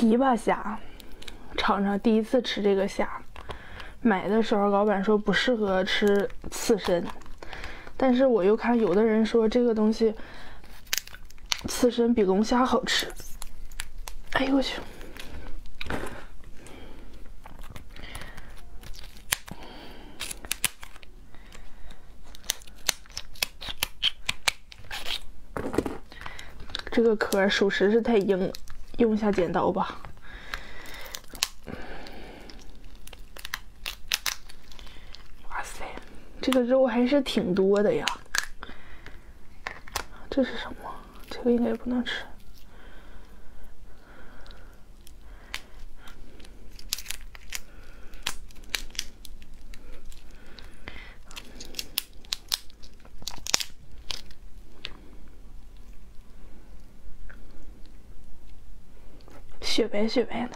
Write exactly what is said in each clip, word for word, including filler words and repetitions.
琵琶虾，场上第一次吃这个虾，买的时候老板说不适合吃刺身，但是我又看有的人说这个东西刺身比龙虾好吃。哎呦我去！ 这个壳属实是太硬了，用一下剪刀吧。哇塞，这个肉还是挺多的呀。这是什么？这个应该也不能吃。雪白雪白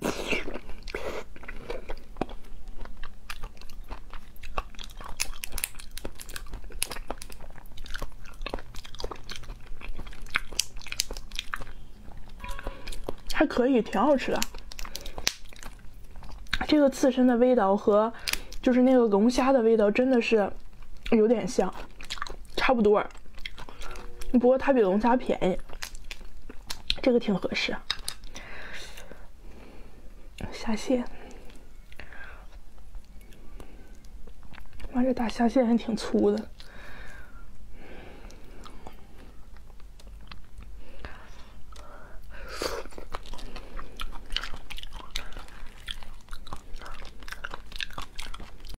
的，还可以，挺好吃的。这个刺身的味道和 就是那个龙虾的味道，真的是有点像，差不多。不过它比龙虾便宜，这个挺合适。虾线，妈，这大虾线还挺粗的。